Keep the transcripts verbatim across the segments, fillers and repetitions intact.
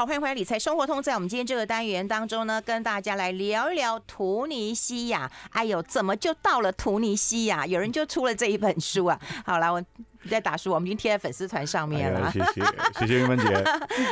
好，欢迎回来《理财生活通》。在我们今天这个单元当中呢，跟大家来聊一聊突尼西亚。哎呦，怎么就到了突尼西亚？有人就出了这一本书啊！好了，我。你在打书，我们已经贴在粉丝团上面了。哎、谢谢，谢谢云芬姐。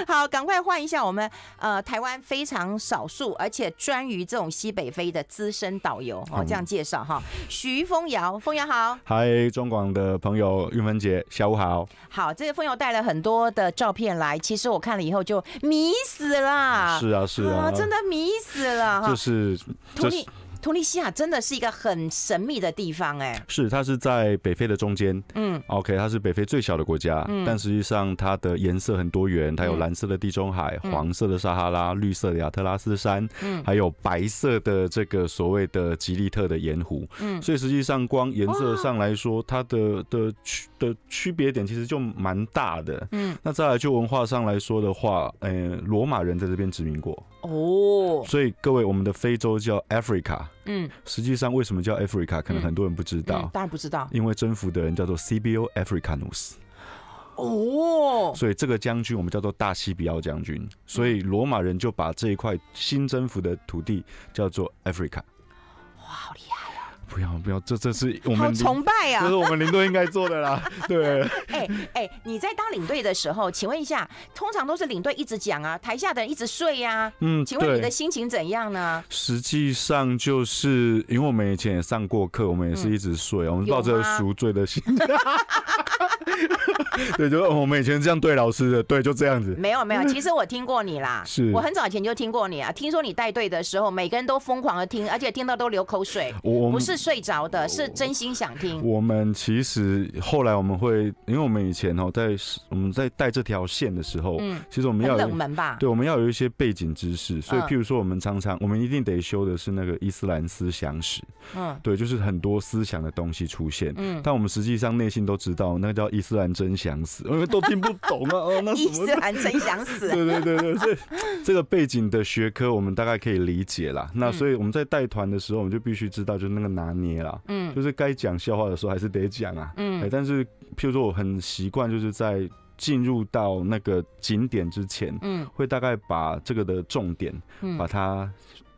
好，赶快换一下我们呃台湾非常少数，而且专于这种西北非的资深导游哦，这样介绍哈。徐丰尧，丰尧好。嗨，中广的朋友，云芬姐，下午好。好，这个丰尧带了很多的照片来，其实我看了以后就迷死了。是啊，是啊，啊真的迷死了。就是突尼。突尼西亚真的是一个很神秘的地方、欸，哎，是它是在北非的中间，嗯 ，OK， 它是北非最小的国家，嗯、但实际上它的颜色很多元，它有蓝色的地中海、嗯、黄色的撒哈拉、绿色的亚特拉斯山，嗯，还有白色的这个所谓的吉利特的盐湖，嗯，所以实际上光颜色上来说，它的的区的区别点其实就蛮大的，嗯，那再来就文化上来说的话，呃，罗马人在这边殖民过。哦， oh. 所以各位，我们的非洲叫 Africa， 嗯，实际上为什么叫 Africa， 可能很多人不知道，嗯嗯、当然不知道，因为征服的人叫做 Scipio Africanus。哦， oh. 所以这个将军我们叫做大西比奥将军，所以罗马人就把这一块新征服的土地叫做 Africa。哇，好厉害！不要不要，这这是我们好崇拜啊！这是我们领队应该做的啦。对，哎哎、欸欸，你在当领队的时候，请问一下，通常都是领队一直讲啊，台下的人一直睡呀、啊。嗯，请问你的心情怎样呢？实际上就是因为我们以前也上过课，我们也是一直睡，嗯、我们抱着赎罪的心。对，就我们以前这样对老师的，对，就这样子。没有没有，其实我听过你啦，是我很早前就听过你啊。听说你带队的时候，每个人都疯狂的听，而且听到都流口水。我不是睡着的，是真心想听。我们其实后来我们会，因为我们以前哦，在我们在带这条线的时候，嗯，其实我们要冷门吧，对，我们要有一些背景知识。所以，譬如说，我们常常我们一定得修的是那个伊斯兰思想史，嗯，对，就是很多思想的东西出现，嗯，但我们实际上内心都知道，那个叫伊斯兰真想死，因为都听不懂啊，哦，那伊斯兰真想死，对对对对，所以这个背景的学科我们大概可以理解啦。那所以我们在带团的时候，我们就必须知道，就是那个拿捏啦，嗯，就是该讲笑话的时候还是得讲啊，嗯、欸，但是譬如说我很习惯就是在进入到那个景点之前，嗯，会大概把这个的重点，嗯，把它。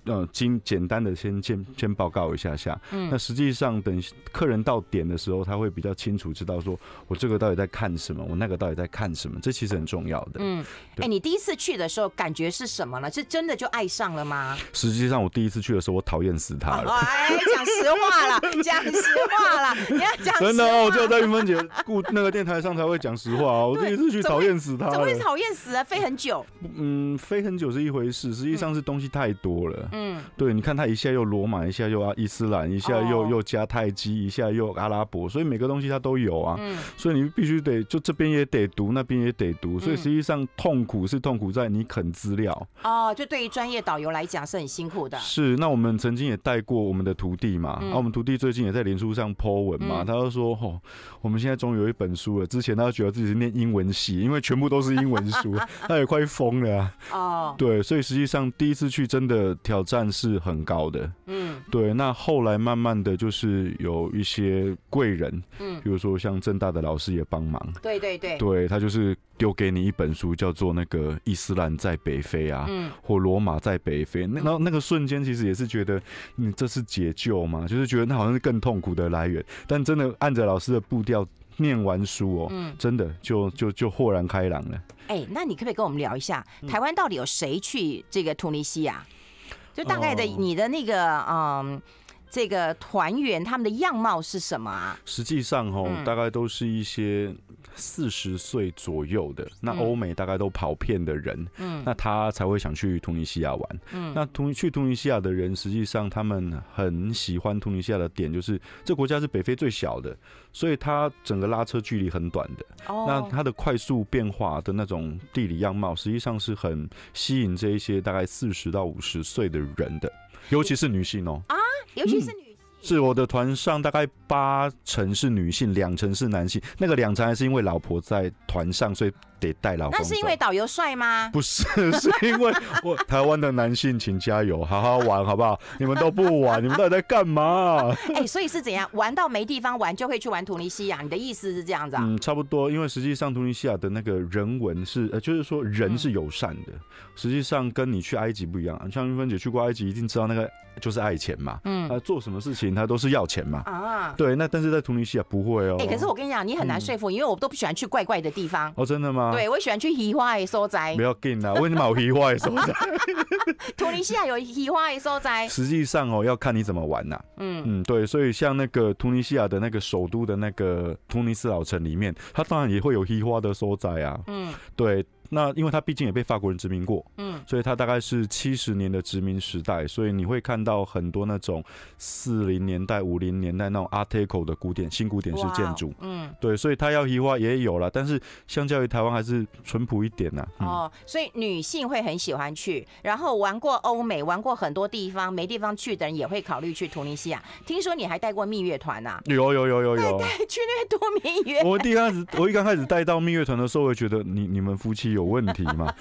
呃，经简单的先先先报告一下下，嗯，那实际上等客人到点的时候，他会比较清楚知道说，我这个到底在看什么，我那个到底在看什么，这其实很重要的。嗯，哎、欸，你第一次去的时候感觉是什么呢？是真的就爱上了吗？实际上我第一次去的时候，我讨厌死他了。哎、哦，讲、欸、实话啦，讲实话啦，你要讲真的哦，我只有在云芬姐顾那个电台上才会讲实话哦。我第一次去讨厌死他了，怎么会讨厌死啊？飞很久，嗯，飞很久是一回事，实际上是东西太多了。嗯嗯，对，你看他一下又罗马，一下又伊斯兰，一下又、哦、又加泰基，一下又阿拉伯，所以每个东西他都有啊。嗯，所以你必须得就这边也得读，那边也得读，所以实际上痛苦是痛苦在你啃资料。哦，就对于专业导游来讲是很辛苦的。是，那我们曾经也带过我们的徒弟嘛，嗯、啊，我们徒弟最近也在脸书上 po 文嘛，嗯、他就说哦，我们现在终于有一本书了。之前他觉得自己是念英文系，因为全部都是英文书，他也快疯了、啊。哦，对，所以实际上第一次去真的挑。挑战是很高的，嗯，对。那后来慢慢的就是有一些贵人，嗯，比如说像政大的老师也帮忙，对对对，对他就是丢给你一本书，叫做那个伊斯兰在北非啊，嗯，或罗马在北非，那然后那个瞬间其实也是觉得，你这是解救吗？就是觉得那好像是更痛苦的来源，但真的按着老师的步调。念完书哦，嗯、真的就就就豁然开朗了。哎、欸，那你可不可以跟我们聊一下，台湾到底有谁去这个突尼西亚？嗯、就大概的你的那个、哦、嗯。这个团员他们的样貌是什么啊？实际上哦，嗯、大概都是一些四十岁左右的，那欧美大概都跑遍的人，嗯，那他才会想去突尼西亚玩。嗯，那突去突尼西亚的人，实际上他们很喜欢突尼西亚的点就是，这国家是北非最小的，所以它整个拉车距离很短的。哦，那它的快速变化的那种地理样貌，实际上是很吸引这一些大概四十到五十岁的人的。尤其是女性哦、喔、啊，尤其是女性，嗯、是我的团上大概八成是女性，两成是男性。那个两成还是因为老婆在团上，所以得带老公走。那是因为导游帅吗？不是，是因为我台湾的男性，请加油，好好玩好不好？你们都不玩，你们到底在干嘛？哎、欸，所以是怎样玩到没地方玩就会去玩突尼西亚？你的意思是这样子啊？嗯，差不多，因为实际上突尼西亚的那个人文是，呃，就是说人是友善的，嗯、实际上跟你去埃及不一样。像云芬姐去过埃及，一定知道那个就是爱钱嘛，嗯，啊，做什么事情他都是要钱嘛，啊，对，那但是在突尼西亚不会哦。哎、欸，可是我跟你讲，你很难说服，嗯、因为我都不喜欢去怪怪的地方。哦，真的吗？对，我喜欢去奇怪的所在。不要紧啦，我已经有奇怪的所在。突尼西亚有奇怪的所在。实际上哦，要看你怎么玩呐、啊。嗯嗯，对，所以像那个突尼西亚的那个首都的那个突尼斯老城里面，它当然也会有奇怪的所在啊。嗯，对。那因为它毕竟也被法国人殖民过，嗯，所以它大概是七十年的殖民时代，所以你会看到很多那种四零年代、五零年代那种 Art Deco 的古典新古典式建筑，嗯，对，所以它要移花也有了，但是相较于台湾还是淳朴一点呐、啊。嗯、哦，所以女性会很喜欢去，然后玩过欧美，玩过很多地方，没地方去的人也会考虑去突尼西亚。听说你还带过蜜月团呐、啊？有有有有有，带去那边度蜜月。我一开始我一刚开始带到蜜月团的时候，我觉得你你们夫妻有。有问题吗？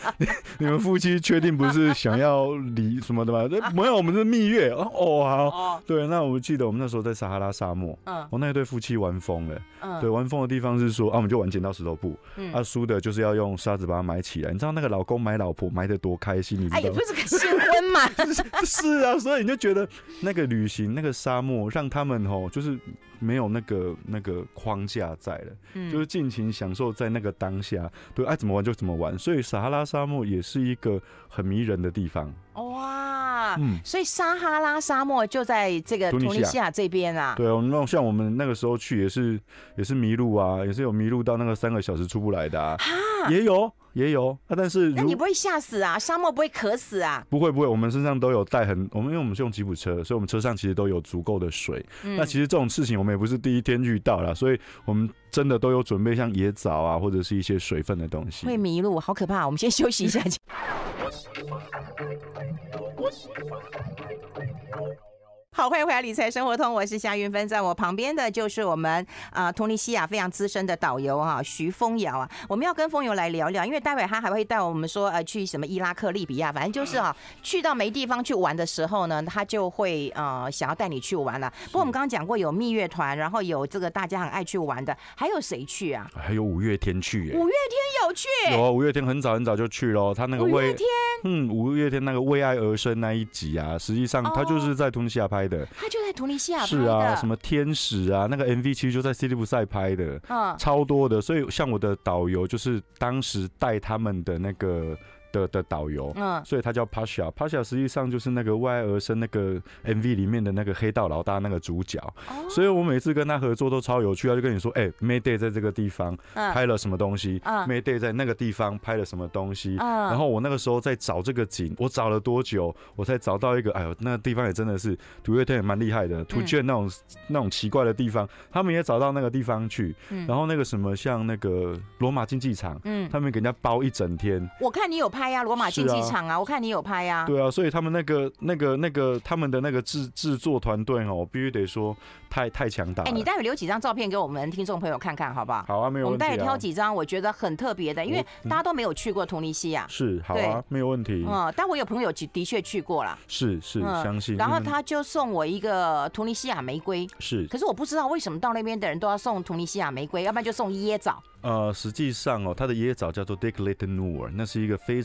你们夫妻确定不是想要离什么的吗？没有，我们是蜜月哦。好，哦、对，那我记得我们那时候在撒哈拉沙漠，嗯，我、哦、那一对夫妻玩疯了，嗯、对，玩疯的地方是说啊，我们就玩剪刀石头布，嗯、啊，输的就是要用沙子把它埋起来。你知道那个老公埋老婆埋得多开心，你知道吗？哎，也不是个新婚嘛。是啊，所以你就觉得那个旅行那个沙漠让他们哦，就是没有那个那个框架在了，嗯、就是尽情享受在那个当下，对，爱、啊、怎么玩就怎么玩。所以撒哈拉沙漠也是一个很迷人的地方。哇，嗯、所以撒哈拉沙漠就在这个突尼西亚这边啊。对，我们像我们那个时候去也是也是迷路啊，也是有迷路到那个三个小时出不来的啊，也有。也有啊，但是那你不会吓死啊？沙漠不会渴死啊？不会不会，我们身上都有带很，我们因为我们是用吉普车，所以我们车上其实都有足够的水。嗯、那其实这种事情我们也不是第一天遇到啦，所以我们真的都有准备像野枣啊，或者是一些水分的东西。会迷路，好可怕！我们先休息一下。好，欢迎回来《理财生活通》，我是夏云芬，在我旁边的就是我们啊，突尼西亚非常资深的导游哈、啊，徐峰瑶啊。我们要跟峰瑶来聊聊，因为待会他还会带我们说呃去什么伊拉克、利比亚，反正就是啊，去到没地方去玩的时候呢，他就会呃想要带你去玩了。不过我们刚刚讲过有蜜月团，然后有这个大家很爱去玩的，还有谁去啊？还有五月天去、欸，五月天有去，有啊，五月天很早很早就去了，他那个为嗯五月天那个为爱而生那一集啊，实际上他就是在突尼西亚拍。他就在突尼西亚拍的，是啊，什么天使啊，那个 M V 其实就在西利布塞拍的，嗯、超多的。所以像我的导游就是当时带他们的那个的的导游，嗯、所以他叫 Pasha，Pasha 实际上就是那个为爱而生那个 M V 里面的那个黑道老大那个主角。哦、所以我每次跟他合作都超有趣，他就跟你说，哎、欸、，Mayday 在这个地方拍了什么东西、嗯、，Mayday 在那个地方拍了什么东西。嗯、然后我那个时候在找这个景，我找了多久，我才找到一个，哎呦，那个地方也真的是土乐天也蛮厉害的，土卷那种、嗯、那种奇怪的地方，他们也找到那个地方去。嗯、然后那个什么像那个罗马竞技场，嗯、他们给人家包一整天。我看你有拍。拍呀，罗马竞技场啊，啊我看你有拍呀、啊。对啊，所以他们那个、那个、那个，他们的那个制制作团队哦，必须得说太太强大了。哎、欸，你待会留几张照片给我们听众朋友看看，好不好？好啊，没有问题、啊。我们待会挑几张，我觉得很特别的，因为大家都没有去过突尼西亚。嗯、是，好啊，没有问题。嗯，但我有朋友的确去过了。是是，相信。嗯、然后他就送我一个突尼西亚玫瑰。是。可是我不知道为什么到那边的人都要送突尼西亚玫瑰，要不然就送椰枣。呃，实际上哦，它的椰枣叫做 Decolate Noir， 那是一个非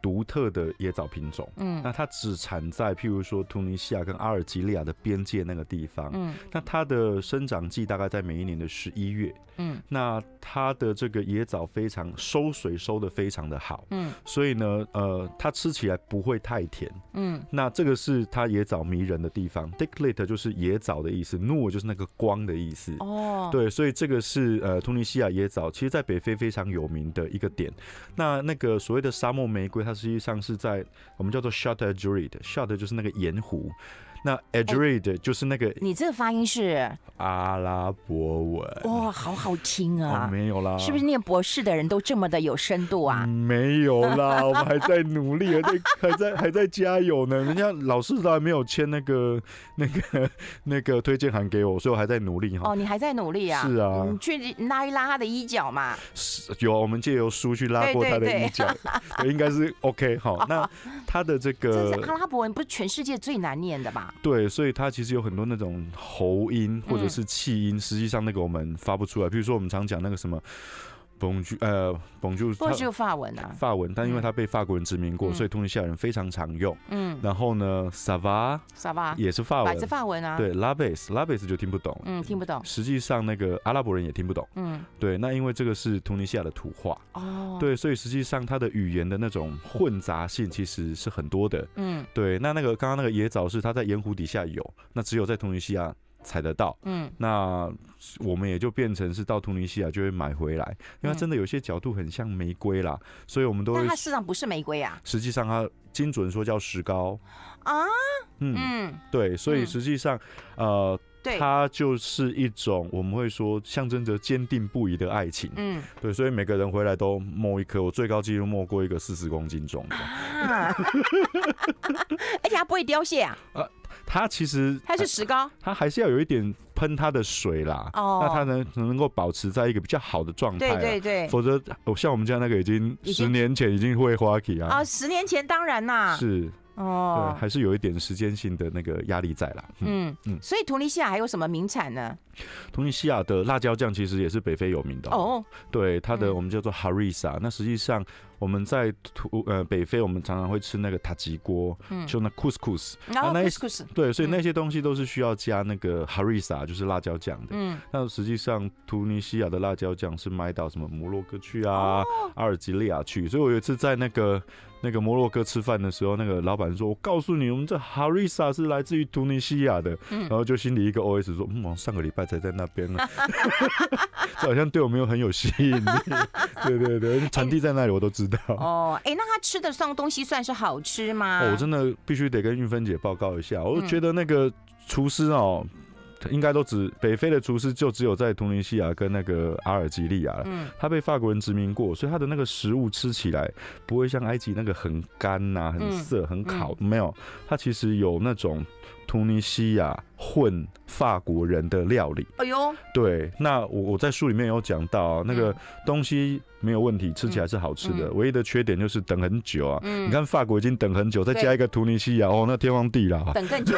独特的椰枣品种。嗯，那它只产在譬如说突尼西亚跟阿尔及利亚的边界那个地方。嗯，那它的生长季大概在每一年的十一月。嗯，那它的这个椰枣非常收水，收的非常的好。嗯，所以呢，呃，它吃起来不会太甜。嗯，那这个是它椰枣迷人的地方。Decolate 就是椰枣的意思 ，Noir 就是那个光的意思。哦，对，所以这个是呃突尼西亚椰枣。其实在北非非常有名的一个点，那那个所谓的沙漠玫瑰，它实际上是在我们叫做 Chott el Djerid，Chott 就是那个盐湖，那 el Djerid 就是那个，你这个发音是阿拉伯文。哇、哦，好好听啊、哦！没有啦，是不是念博士的人都这么的有深度啊？没有啦，我们还在努力，还在还在还在加油呢。人家老师都还没有签那个那个那个推荐函给我，所以我还在努力哈。哦，你还在努力啊？是啊，你去拉一拉他的衣角嘛。有，我们借由书去拉过他的衣角，对对对应该是 OK 好。那他的这个，这是阿拉伯文，不是全世界最难念的吧？对，所以它其实有很多那种喉音或者是气音，嗯、实际上那个我们发不出来。比如说我们常讲那个什么 bonjour 呃 bonjour bonjour 法文啊，法文，但因为它被法国人殖民过，嗯、所以突尼西亚人非常常用。嗯，然后呢 ça va ça va 也是法文，也是法文啊。对 la base la base 就听不懂，嗯，听不懂。实际上那个阿拉伯人也听不懂，嗯，对。那因为这个是突尼西亚的土话，哦，对，所以实际上它的语言的那种混杂性其实是很多的，嗯。对，那那个刚刚那个野枣是它在盐湖底下有，那只有在突尼西亚采得到，嗯，那我们也就变成是到突尼西亚就会买回来，因为它真的有些角度很像玫瑰啦，所以我们都会。但它事实上不是玫瑰啊，实际上它精准说叫石膏啊，嗯嗯，对，所以实际上、嗯、呃。它就是一种我们会说象征着坚定不移的爱情，嗯，对，所以每个人回来都摸一颗，我最高纪录摸过一个四十公斤重的，啊、而且它不会凋谢啊，呃，它其实它是石膏，它还是要有一点喷它的水啦，哦，那它能能够保持在一个比较好的状态，对对对，否则像我们家那个已经十年前已经会花期啊，啊，十年前当然啦，是。哦，对，还是有一点时间性的那个压力在啦。嗯嗯，所以突尼西亚还有什么名产呢？突尼西亚的辣椒酱其实也是北非有名的哦。对，它的我们叫做 harissa， 那实际上我们在土呃北非我们常常会吃那个塔吉锅，就那 couscous， 啊那 couscous， 对，所以那些东西都是需要加那个 harissa， 就是辣椒酱的。嗯，那实际上突尼西亚的辣椒酱是卖到什么摩洛哥去啊、阿尔及利亚去，所以我有一次在那个。那个摩洛哥吃饭的时候，那个老板说：“我告诉你，我们这 harissa 是来自于突尼西亚的。嗯”然后就心里一个 O S 说：“嗯，我上个礼拜才在那边了，这好像对我没有很有吸引力。”对对对，产地在那里我都知道。欸、哦，哎、欸，那他吃的上东西算是好吃吗？哦、我真的必须得跟韻芬姐报告一下，我觉得那个厨师哦。嗯应该都只北非的厨师就只有在突尼西亚跟那个阿尔及利亚了。嗯，他被法国人殖民过，所以他的那个食物吃起来不会像埃及那个很干呐、啊、很涩、很烤，嗯嗯、没有。它其实有那种突尼西亚混法国人的料理。哎呦，对，那我我在书里面有讲到、啊、那个东西。没有问题，吃起来是好吃的。嗯、唯一的缺点就是等很久啊。嗯、你看法国已经等很久，再加一个突尼西亚，哦，那天荒地老。等更久。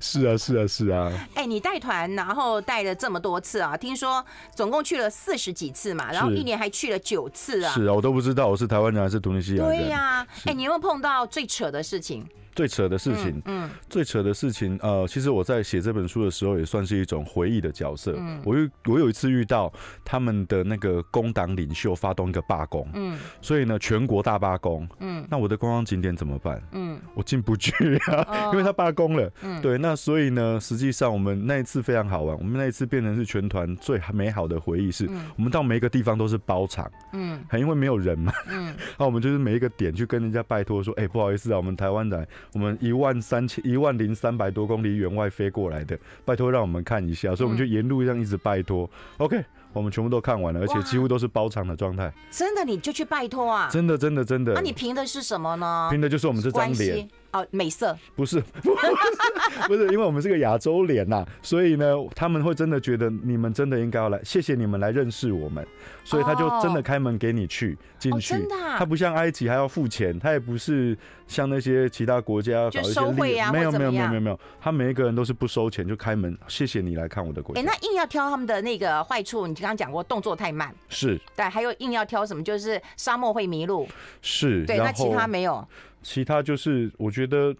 是啊，是啊，是啊。哎、欸，你带团，然后带了这么多次啊，听说总共去了四十几次嘛，然后一年还去了九次啊。是啊，我都不知道我是台湾人还是突尼西亚人。对呀、啊，哎、欸，你有没有碰到最扯的事情？最扯的事情，嗯，嗯最扯的事情，呃，其实我在写这本书的时候，也算是一种回忆的角色。嗯、我有我有一次遇到他们的那个工党领袖发动一个罢工，嗯，所以呢，全国大罢工，嗯，那我的观光景点怎么办？嗯，我进不去啊，哦、因为他罢工了，嗯，对，那所以呢，实际上我们那一次非常好玩，我们那一次变成是全团最美好的回忆是，嗯、我们到每一个地方都是包场，嗯，因为没有人嘛，嗯，那我们就是每一个点去跟人家拜托说，哎、欸，不好意思啊，我们台湾人。我们一万三千一万零三百多公里远外飞过来的，拜托让我们看一下，所以我们就沿路上一直拜托。OK， 我们全部都看完了，而且几乎都是包场的状态。真的，你就去拜托啊！真的，真的，真的。那、啊、你凭的是什么呢？凭的就是我们这张脸。哦，美色不是不是不是，因为我们是个亚洲脸呐、啊，所以呢，他们会真的觉得你们真的应该要来，谢谢你们来认识我们，所以他就真的开门给你去进去。哦、真的、啊，他不像埃及还要付钱，他也不是像那些其他国家搞一些收费啊，没有没有没有没有没有，他每一个人都是不收钱就开门，谢谢你来看我的国家。哎、欸，那硬要挑他们的那个坏处，你刚刚讲过动作太慢，是对，还有硬要挑什么，就是沙漠会迷路，是对，那其他没有。其他就是，我觉得，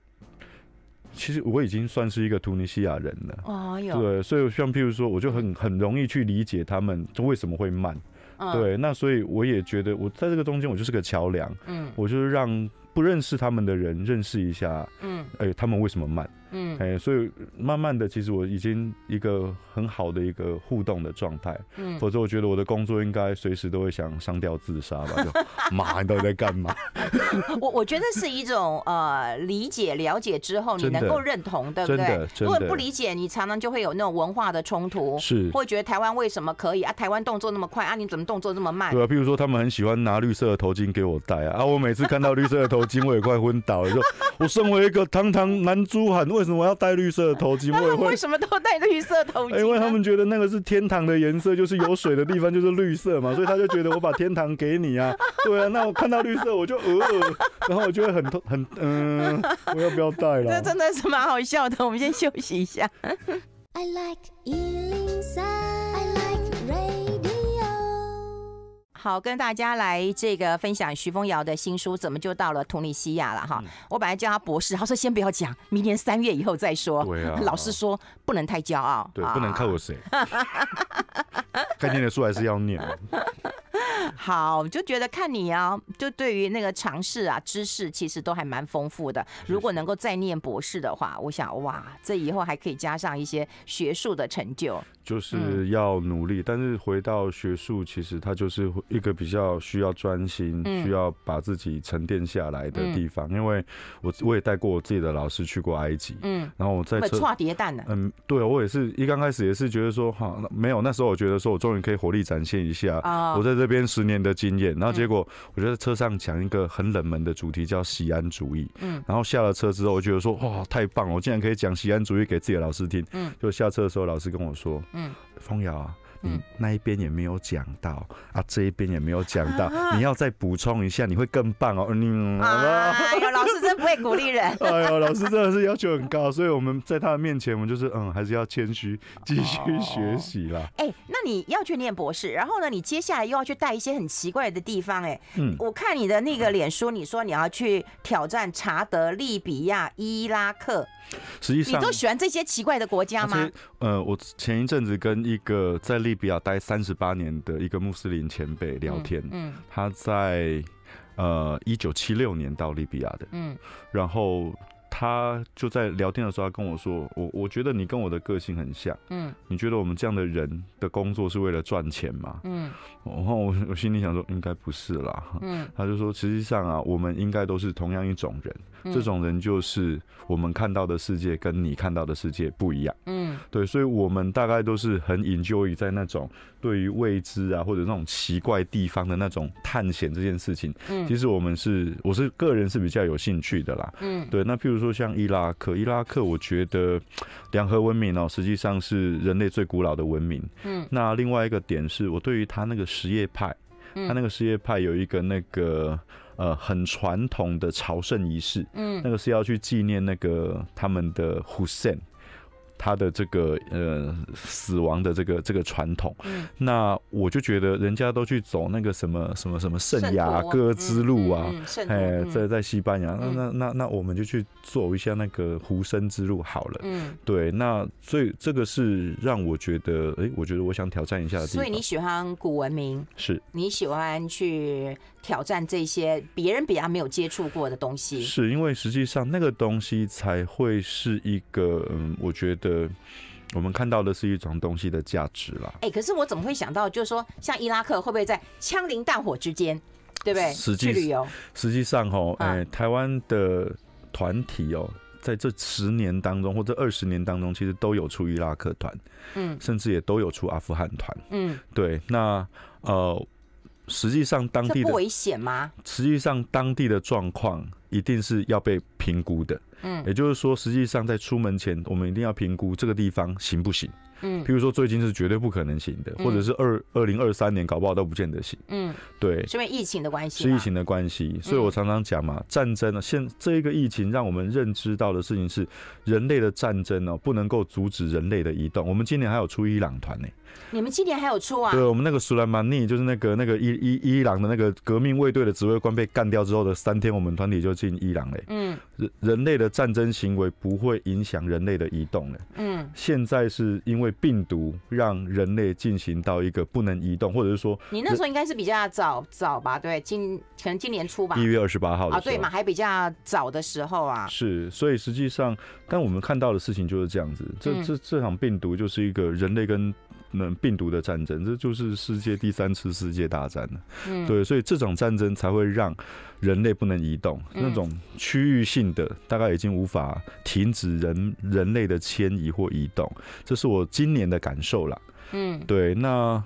其实我已经算是一个突尼西亚人了。哦哟，对，所以像譬如说，我就很很容易去理解他们为什么会慢。嗯、对，那所以我也觉得，我在这个中间，我就是个桥梁。嗯，我就是让不认识他们的人认识一下，嗯，哎、欸，他们为什么慢，嗯，哎、欸，所以慢慢的，其实我已经一个很好的一个互动的状态，嗯，否则我觉得我的工作应该随时都会想上吊自杀吧，就妈，你到底在干嘛？我我觉得是一种呃理解了解之后你能够认同，对不对？如果不理解，你常常就会有那种文化的冲突，是，或觉得台湾为什么可以啊？台湾动作那么快啊？你怎么动作这么慢？对啊，譬如说他们很喜欢拿绿色的头巾给我戴啊，啊，我每次看到绿色的头。头巾我也快昏倒了，说我身为一个堂堂男子汉，为什么我要戴绿色的头巾？我也会为什么都戴绿色头巾？因为他们觉得那个是天堂的颜色，就是有水的地方就是绿色嘛，所以他就觉得我把天堂给你啊，对啊，那我看到绿色我就呃，然后我就会很很嗯、呃，我要不要戴了？这真的是蛮好笑的，我们先休息一下。I like one oh three. 好，跟大家来这个分享徐峰瑶的新书，怎么就到了突尼西亚了哈？嗯、我本来叫他博士，他说先不要讲，明年三月以后再说。对啊，老师说不能太骄傲，对，啊、不能靠我谁。该念的书还是要念。好，就觉得看你啊，就对于那个尝试啊，知识其实都还蛮丰富的。如果能够再念博士的话，我想哇，这以后还可以加上一些学术的成就。就是要努力，嗯、但是回到学术，其实它就是一个比较需要专心、嗯、需要把自己沉淀下来的地方。嗯、因为我我也带过我自己的老师去过埃及，嗯，然后我在错叠蛋呢，嗯，对，我也是一刚开始也是觉得说哈，没有，那时候我觉得说我终于可以火力展现一下，哦、我在这边。边十年的经验，然后结果我就在车上讲一个很冷门的主题，叫锡安主义。嗯，然后下了车之后，我觉得说哇，太棒了，我竟然可以讲锡安主义给自己的老师听。嗯，就下车的时候，老师跟我说，嗯，峰瑶啊，你那一边也没有讲到啊，这一边也没有讲到，啊、你要再补充一下，你会更棒哦。嗯，哎呦，老师真不会鼓励人。哎呦，老师真的是要求很高，所以我们在他的面前，我们就是嗯，还是要谦虚，继续学习啦。哎、哦欸，那你要去念博士，然后呢，你接下来又要去带一些很奇怪的地方、欸。哎，嗯，我看你的那个脸书，你说你要去挑战查德、利比亚、伊拉克，实际上你都喜欢这些奇怪的国家吗？呃，我前一阵子跟一个在利利比亚待三十八年的一个穆斯林前辈聊天，嗯嗯、他在呃一九七六年到利比亚的，嗯、然后他就在聊天的时候，他跟我说，我我觉得你跟我的个性很像，嗯，你觉得我们这样的人的工作是为了赚钱吗？嗯，然后我我心里想说，应该不是啦，嗯，他就说，实际上啊，我们应该都是同样一种人。这种人就是我们看到的世界跟你看到的世界不一样，嗯，对，所以我们大概都是很 enjoy 在那种对于未知啊或者那种奇怪地方的那种探险这件事情，嗯，其实我们是我是个人是比较有兴趣的啦，嗯，对，那譬如说像伊拉克，伊拉克我觉得两河文明哦，实际上是人类最古老的文明，嗯，那另外一个点是我对于他那个什叶派，他那个什叶派有一个那个。呃，很传统的朝圣仪式，嗯，那个是要去纪念那个他们的 Hussein， 他的这个呃死亡的这个这个传统。嗯、那我就觉得人家都去走那个什么什么什么圣雅各之路啊，哎，在在西班牙，嗯、那那那我们就去做一下那个胡生之路好了。嗯，对，那所以这个是让我觉得，哎、欸，我觉得我想挑战一下的地方。所以你喜欢古文明，是你喜欢去。挑战这些别人比较没有接触过的东西，是因为实际上那个东西才会是一个，嗯，我觉得我们看到的是一种东西的价值啦。哎、欸，可是我怎么会想到，就是说像伊拉克会不会在枪林弹火之间，对不对？实际去旅游，实际上哦，哎、欸，台湾的团体哦。在这十年当中，或者二十年当中，其实都有出伊拉克团，嗯，甚至也都有出阿富汗团，嗯，对，那呃。实际上，当地的不危险吗？实际上，当地的状况一定是要被评估的。嗯，也就是说，实际上在出门前，我们一定要评估这个地方行不行。嗯，譬如说最近是绝对不可能行的，嗯、或者是二二零二三年搞不好都不见得行。嗯，对，是因为疫情的关系，是疫情的关系。所以我常常讲嘛，嗯、战争呢、啊，现这一个疫情让我们认知到的事情是，人类的战争呢、啊、不能够阻止人类的移动。我们今年还有出伊朗团呢、欸。你们今年还有出啊？对，我们那个苏莱曼尼就是那个那个伊伊伊朗的那个革命卫队的指挥官被干掉之后的三天，我们团体就进伊朗嘞、欸。嗯，人人类的战争行为不会影响人类的移动嘞、欸。嗯，现在是因为病毒让人类进行到一个不能移动，或者是说你那时候应该是比较早早吧？对，今可能今年初吧，一月二十八号啊，对嘛，还比较早的时候啊。是，所以实际上，但我们看到的事情就是这样子。这这这场病毒就是一个人类跟病毒的战争，这就是世界第三次世界大战了。嗯，对，所以这种战争才会让人类不能移动，那种区域性的大概已经无法停止人人类的迁移或移动，这是我今年的感受啦。嗯，对，那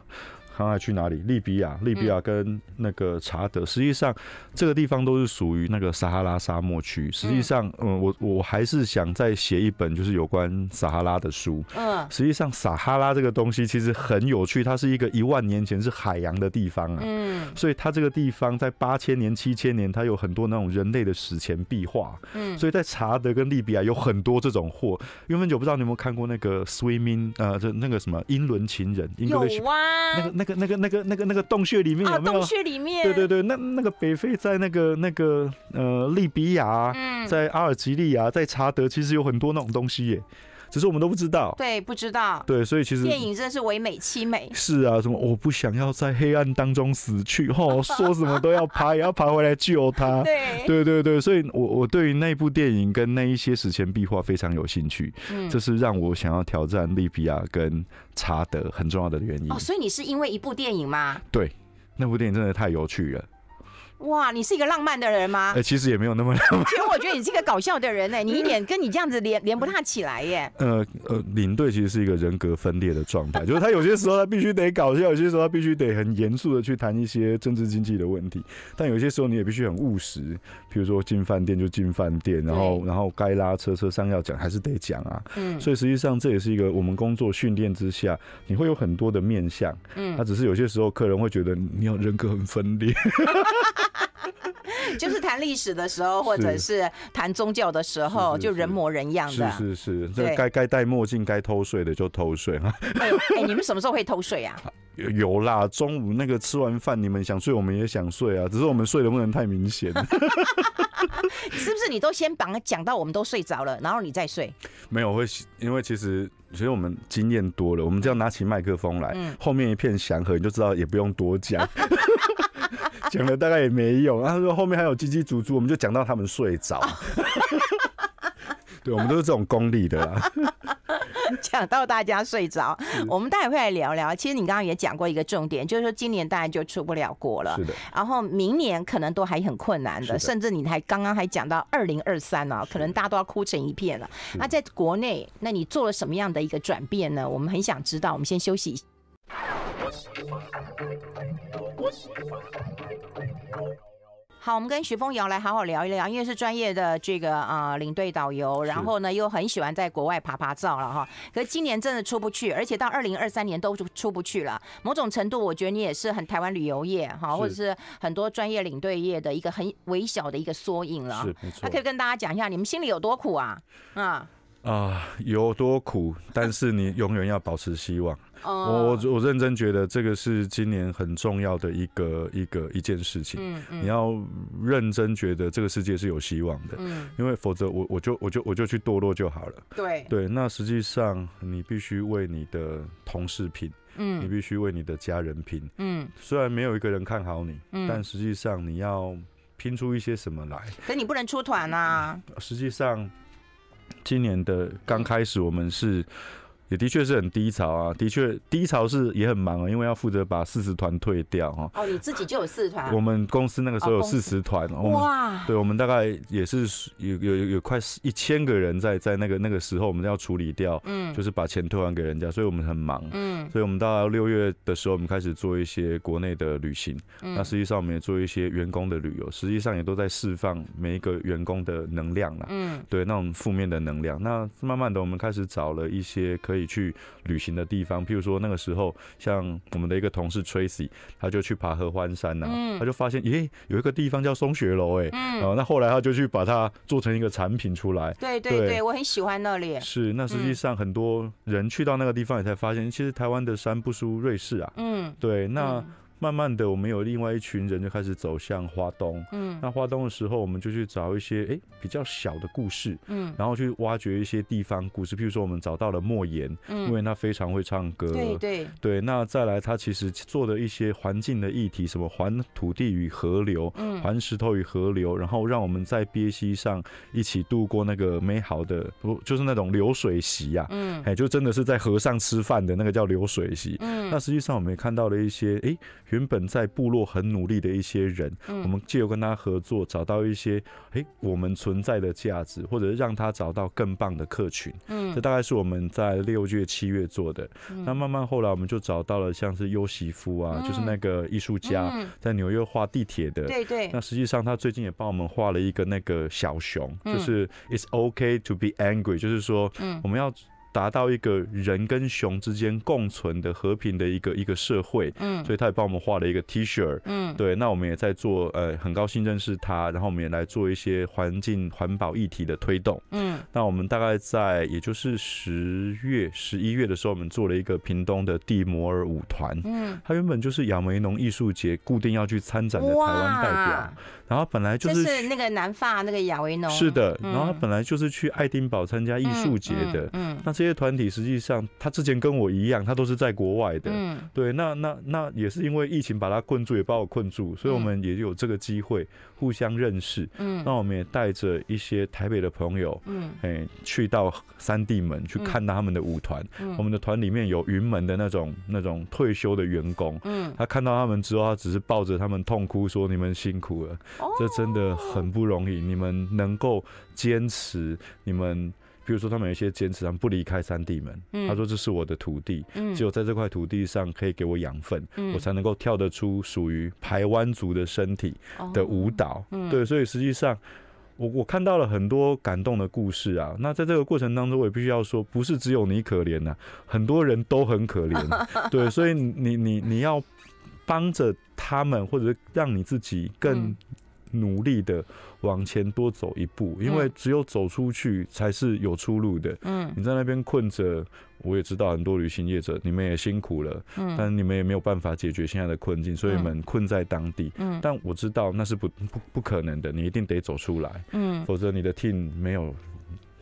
刚才去哪里？利比亚，利比亚跟那个查德，实际上这个地方都是属于那个撒哈拉沙漠区。实际上，嗯，我我还是想再写一本就是有关撒哈拉的书。嗯，实际上撒哈拉这个东西其实很有趣，它是一个一万年前是海洋的地方啊。嗯，所以它这个地方在八千年、七千年，它有很多那种人类的史前壁画。嗯，所以在查德跟利比亚有很多这种货。因为很久不知道你有没有看过那个 Swimming， 呃，那个什么英伦情人，有啊，那个那個。那个、那个、那个、那个洞穴里面有没有？啊、洞穴里面，对对对，那那个北非在那个那个呃利比亚，嗯、在阿尔及利亚，在查德，其实有很多那种东西耶。只是我们都不知道，对，不知道，对，所以其实电影真是唯美其美。是啊，什么我不想要在黑暗当中死去，吼，说什么都要爬，也要爬回来救他。对，对对对，所以我我对于那部电影跟那一些史前壁画非常有兴趣，嗯、这是让我想要挑战利比亚跟查德很重要的原因。哦，所以你是因为一部电影吗？对，那部电影真的太有趣了。哇，你是一个浪漫的人吗？欸、其实也没有那么浪漫。其实我觉得你是一个搞笑的人呢、欸，你一点跟你这样子连连不太起来耶、欸。呃呃，领队其实是一个人格分裂的状态，就是他有些时候他必须得搞笑，有些时候他必须得很严肃的去谈一些政治经济的问题，但有些时候你也必须很务实，比如说进饭店就进饭店，然后然后该拉车车上要讲还是得讲啊。嗯。所以实际上这也是一个我们工作训练之下，你会有很多的面向。嗯。他只是有些时候客人会觉得你有人格很分裂。就是谈历史的时候，或者是谈宗教的时候，是是是就人模人样的。是是是，该该戴墨镜、该偷税的就偷税哈。哎、欸欸，你们什么时候会偷税啊？有啦，中午那个吃完饭，你们想睡，我们也想睡啊，只是我们睡的不能太明显。是不是你都先讲讲到我们都睡着了，然后你再睡？没有，会因为其实。其实我们经验多了，我们只要拿起麦克风来，嗯、后面一片祥和，你就知道也不用多讲，讲了大概也没用。他说后面还有叽叽足足，我们就讲到他们睡着。对，我们都是这种功利的啦。讲到大家睡着，我们待会会来聊聊。其实你刚刚也讲过一个重点，就是说今年当然就出不了国了，是的。然后明年可能都还很困难的，的甚至你还刚刚还讲到二零二三呢，可能大家都要哭成一片了。那在国内，那你做了什么样的一个转变呢？我们很想知道。我们先休息一下。好，我们跟徐峰瑶来好好聊一聊，因为是专业的这个啊、呃、领队导游，然后呢又很喜欢在国外爬爬照了哈。可是今年真的出不去，而且到二零二三年都出不去了。某种程度，我觉得你也是很台湾旅游业哈，或者是很多专业领队业的一个很微小的一个缩影了。是，没错。那可以跟大家讲一下，你们心里有多苦啊？啊、嗯、啊、呃，有多苦？但是你永远要保持希望。我我认真觉得这个是今年很重要的一个一个一件事情，嗯嗯、你要认真觉得这个世界是有希望的，嗯、因为否则我我就我就我就去堕落就好了。对对，那实际上你必须为你的同事拼，嗯、你必须为你的家人拼，嗯、虽然没有一个人看好你，嗯、但实际上你要拼出一些什么来。可你不能出团啊！嗯、实际上，今年的刚开始我们是。也的确是很低潮啊，的确低潮是也很忙啊，因为要负责把四十团退掉哈。哦，你自己就有四十团？我们公司那个时候有四十团，哇！对，我们大概也是有有有快一千个人在在那个那个时候，我们要处理掉，嗯，就是把钱退还给人家，所以我们很忙，嗯，所以我们到六月的时候，我们开始做一些国内的旅行，嗯、那实际上我们也做一些员工的旅游，实际上也都在释放每一个员工的能量啦，嗯，对，那种负面的能量，那慢慢的我们开始找了一些可以。可以去旅行的地方，譬如说那个时候，像我们的一个同事 Tracy， 他就去爬合欢山呐、啊，嗯、他就发现，耶、欸，有一个地方叫松雪楼、欸，哎、嗯，啊，那后来他就去把它做成一个产品出来。对对对，對我很喜欢那里。是，那实际上很多人去到那个地方，也才发现，嗯、其实台湾的山不输瑞士啊。嗯，对，那。嗯慢慢的，我们有另外一群人就开始走向花东。嗯，那花东的时候，我们就去找一些哎、欸、比较小的故事，嗯，然后去挖掘一些地方故事。譬如说，我们找到了莫言，嗯，因为他非常会唱歌，对对对。那再来，他其实做的一些环境的议题，什么还土地与河流，嗯，还石头与河流，然后让我们在鳖溪上一起度过那个美好的，就是那种流水席啊，嗯，哎，就真的是在河上吃饭的那个叫流水席。嗯，那实际上我们也看到了一些哎。欸原本在部落很努力的一些人，嗯、我们藉由跟他合作，找到一些、欸、我们存在的价值，或者让他找到更棒的客群。嗯，这大概是我们在六月、七月做的。嗯、那慢慢后来我们就找到了像是优席夫啊，嗯、就是那个艺术家，嗯、在纽约画地铁的。对对。那实际上他最近也帮我们画了一个那个小熊，嗯、就是 It's okay to be angry， 就是说我们要。达到一个人跟熊之间共存的和平的一个一个社会，嗯，所以他也帮我们画了一个 T 恤，嗯，对，那我们也在做，呃，很高兴认识他，然后我们也来做一些环境环保议题的推动，嗯，那我们大概在也就是十月、十一月的时候，我们做了一个屏东的蒂摩尔舞团，嗯，他原本就是亚梅农艺术节固定要去参展的台湾代表，然后本来就是就是那个南法那个亚维农，是的，然后他本来就是去爱丁堡参加艺术节的，嗯，嗯，那这。这些团体实际上，他之前跟我一样，他都是在国外的。嗯、对，那那那也是因为疫情把他困住，也把我困住，所以我们也有这个机会互相认识。嗯，那我们也带着一些台北的朋友，嗯，哎、欸，去到三地门去看他们的舞团。嗯、我们的团里面有云门的那种那种退休的员工，嗯，他看到他们之后，他只是抱着他们痛哭说：“你们辛苦了，哦、这真的很不容易，你们能够坚持，你们。”比如说，他们有一些坚持，他们不离开三地门。嗯、他说：“这是我的土地，嗯、只有在这块土地上可以给我养分，嗯、我才能够跳得出属于排湾族的身体的舞蹈。哦”嗯、对，所以实际上。我我看到了很多感动的故事啊，那在这个过程当中，我也必须要说，不是只有你可怜呐、啊，很多人都很可怜，对，所以你你你要帮着他们，或者是让你自己更努力的。往前多走一步，因为只有走出去才是有出路的。嗯，你在那边困着，我也知道很多旅行业者，你们也辛苦了，嗯，但你们也没有办法解决现在的困境，所以你们困在当地。嗯，但我知道那是不不不可能的，你一定得走出来。嗯，否则你的 team 没有。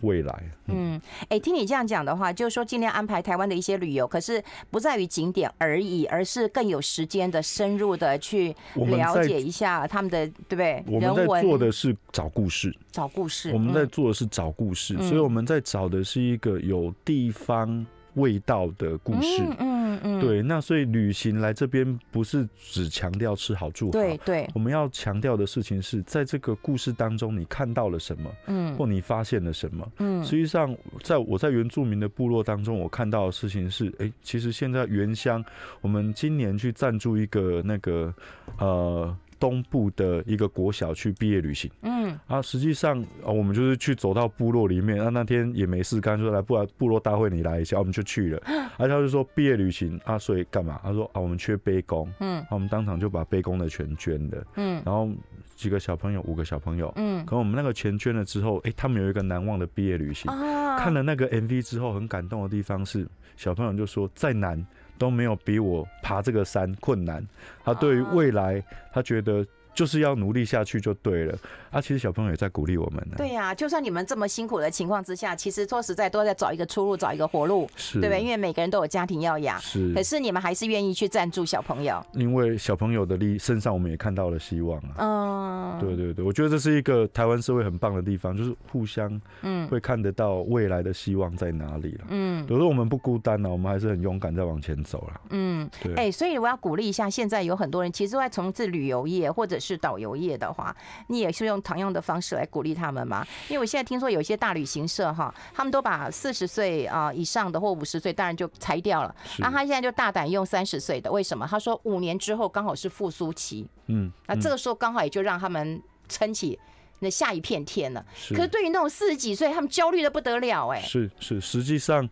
未来，嗯，哎、欸，听你这样讲的话，就是说尽量安排台湾的一些旅游，可是不在于景点而已，而是更有时间的、深入的去了解一下他们的，对不对？我们在做的是找故事，找故事。我们在做的是找故事，嗯、所以我们在找的是一个有地方味道的故事。嗯嗯嗯、对，那所以旅行来这边不是只强调吃好住好，对对，我们要强调的事情是在这个故事当中你看到了什么，嗯，或你发现了什么，嗯，实际上在我在原住民的部落当中，我看到的事情是，哎、欸，其实现在原乡，我们今年去赞助一个那个呃。东部的一个国小去毕业旅行，嗯啊，实际上、啊、我们就是去走到部落里面，那、啊、那天也没事，刚说来部部落大会你来一下，啊、我们就去了，而、啊、他就说毕业旅行啊，所以干嘛？他说啊，我们缺杯弓，嗯、啊，我们当场就把杯弓的钱捐了，嗯，然后几个小朋友，五个小朋友，嗯，可我们那个钱捐了之后，哎、欸，他们有一个难忘的毕业旅行，啊、看了那个 M V 之后，很感动的地方是，小朋友就说再难。都没有比我爬这个山困难。他对于未来，他觉得就是要努力下去就对了。啊，其实小朋友也在鼓励我们、啊。对呀、啊，就算你们这么辛苦的情况之下，其实说实在都在找一个出路，找一个活路，对不对？因为每个人都有家庭要养，是。可是你们还是愿意去赞助小朋友，因为小朋友的力身上我们也看到了希望啊。嗯，对对对，我觉得这是一个台湾社会很棒的地方，就是互相嗯会看得到未来的希望在哪里了。嗯，有时候我们不孤单了、啊，我们还是很勇敢在往前走了。嗯，对。哎、欸，所以我要鼓励一下，现在有很多人其实在从事旅游业或者。是导游业的话，你也是用同样的方式来鼓励他们吗？因为我现在听说有一些大旅行社哈，他们都把四十岁啊以上的或五十岁，当然就裁掉了。那他现在就大胆用三十岁的，为什么？他说五年之后刚好是复苏期，嗯，那这个时候刚好也就让他们撑起。那下一片天了。可是对于那种四十几岁，他们焦虑的不得了哎、欸。是是，实际上，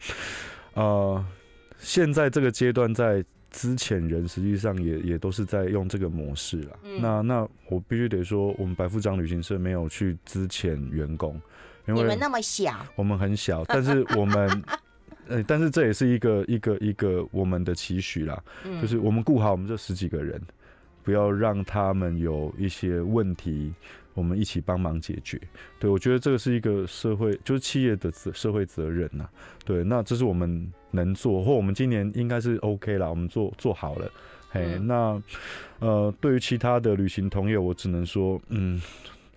呃，现在这个阶段在。之前人实际上也也都是在用这个模式啦。嗯、那那我必须得说，我们白富长旅行社没有去资遣员工，因为你们那么小，我们很小，但是我们呃，但是这也是一个一个一个我们的期许啦，嗯、就是我们顾好我们这十几个人，不要让他们有一些问题，我们一起帮忙解决。对，我觉得这个是一个社会，就是企业的社会责任呐、啊。对，那这是我们能做，或我们今年应该是 OK 啦，我们做做好了。嘿，嗯、那呃，对于其他的旅行同业，我只能说，嗯。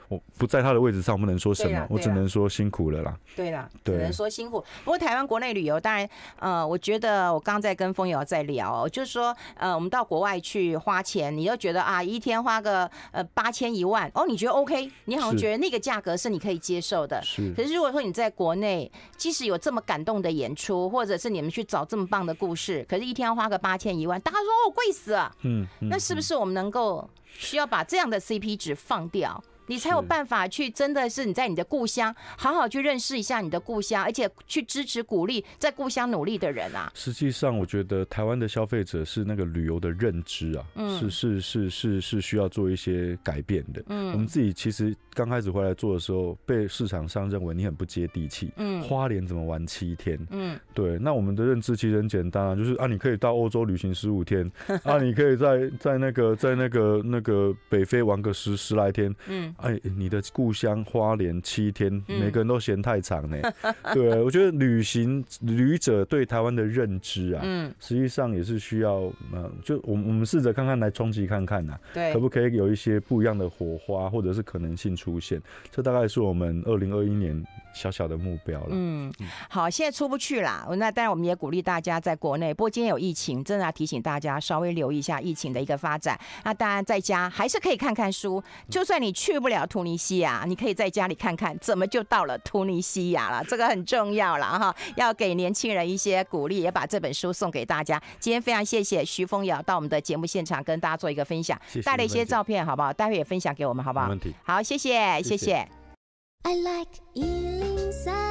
我不在他的位置上，不能说什么，我只能说辛苦了啦。对啦，对只能说辛苦。不过台湾国内旅游，当然，呃，我觉得我刚在跟风瑶在聊、哦，就是说，呃，我们到国外去花钱，你就觉得啊，一天花个呃八千一万，哦，你觉得 OK， 你好像觉得那个价格是你可以接受的。是。可是如果说你在国内，即使有这么感动的演出，或者是你们去找这么棒的故事，可是一天要花个八千一万，大家说哦贵死了。嗯。嗯那是不是我们能够需要把这样的 C P 值放掉？你才有办法去，真的是你在你的故乡好好去认识一下你的故乡，而且去支持鼓励在故乡努力的人啊。实际上，我觉得台湾的消费者是那个旅游的认知啊，嗯、是是是是是需要做一些改变的。嗯，我们自己其实刚开始回来做的时候，被市场上认为你很不接地气。嗯，花莲怎么玩七天？嗯，对。那我们的认知其实很简单啊，就是啊，你可以到欧洲旅行十五天，啊，你可以在在那个在那个那个北非玩个十十来天。嗯。哎，你的故乡花莲七天，每个人都嫌太长呢、欸。嗯、对，我觉得旅行旅者对台湾的认知啊，嗯、实际上也是需要，呃、就我们我们试着看看来冲击看看呐、啊，可不可以有一些不一样的火花或者是可能性出现？这大概是我们二零二一年小小的目标了。嗯，好，现在出不去啦，那当然我们也鼓励大家在国内，不过今天有疫情，真的要提醒大家稍微留意一下疫情的一个发展。那当然在家还是可以看看书，就算你去。不了突尼西亚，你可以在家里看看，怎么就到了突尼西亚了？这个很重要了哈，要给年轻人一些鼓励，也把这本书送给大家。今天非常谢谢徐峰瑶到我们的节目现场跟大家做一个分享，谢谢带了一些照片，好不好？待会也分享给我们，好不好？没问题。好，谢谢，谢谢。谢谢